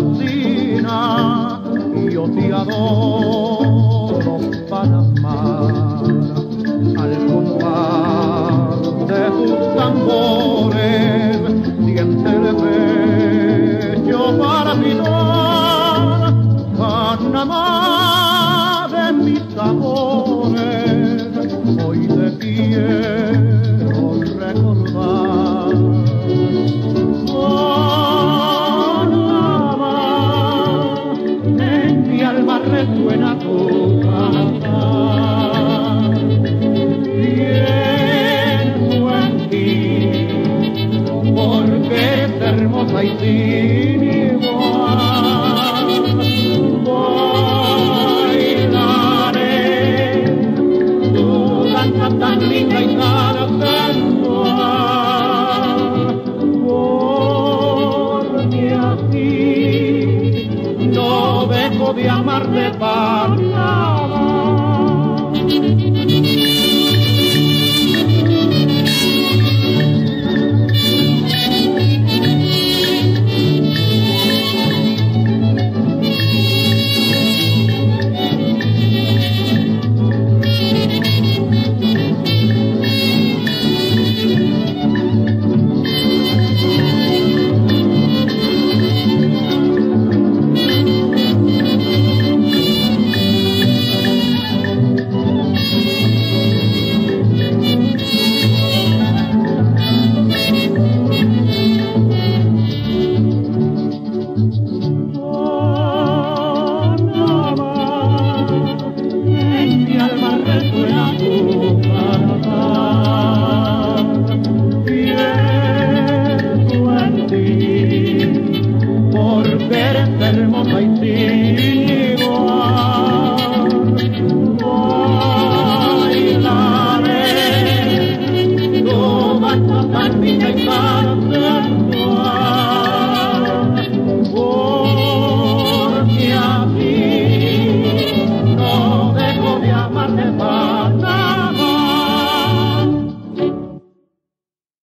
latina, yo te adoro, Panamá. Al compás de tus tambores, siente el pecho para pitar, Panamá de mis amores, hoy te quiero recordar. Resuena tu cantar, pienso en ti, porque es hermosa y sin igual. Bailaré tu danza tan linda y tan sensual, porque así no dejo de amarte, Panamá.